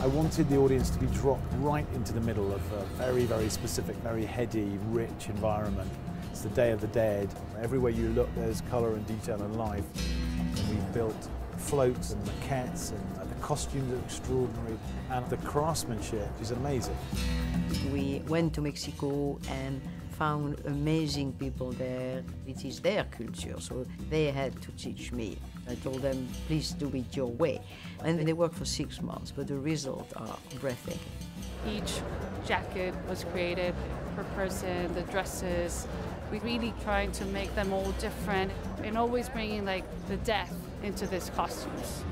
I wanted the audience to be dropped right into the middle of a very, very specific, very heady, rich environment. It's the Day of the Dead. Everywhere you look, there's colour and detail and life. And we've built floats and maquettes, and the costumes are extraordinary, and the craftsmanship is amazing. We went to Mexico and found amazing people there. It is their culture, so they had to teach me. I told them, please do it your way. And they worked for 6 months, but the results are breathtaking. Each jacket was created per person, the dresses. We really tried to make them all different and always bringing like the death into these costumes.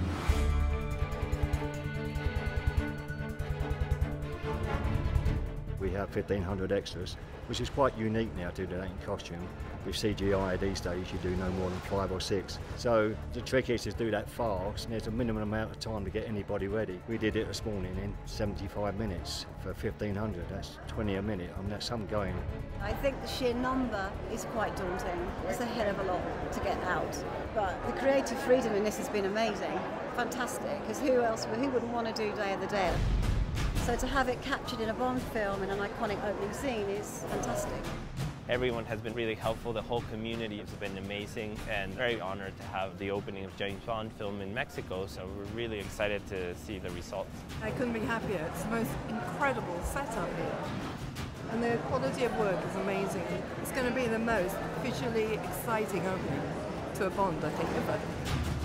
We have 1,500 extras, which is quite unique now to do that in costume. With CGI these days, you do no more than 5 or 6. So the trick is to do that fast, and there's a minimum amount of time to get anybody ready. We did it this morning in 75 minutes for 1,500. That's 20 a minute. I mean, that's some going. I think the sheer number is quite daunting. It's a hell of a lot to get out. But the creative freedom in this has been amazing. Fantastic, because who wouldn't want to do Day of the Dead? So to have it captured in a Bond film in an iconic opening scene is fantastic. Everyone has been really helpful. The whole community has been amazing, and very honored to have the opening of James Bond film in Mexico, so we're really excited to see the results. I couldn't be happier. It's the most incredible setup here. And the quality of work is amazing. It's going to be the most visually exciting opening to a Bond, I think, ever.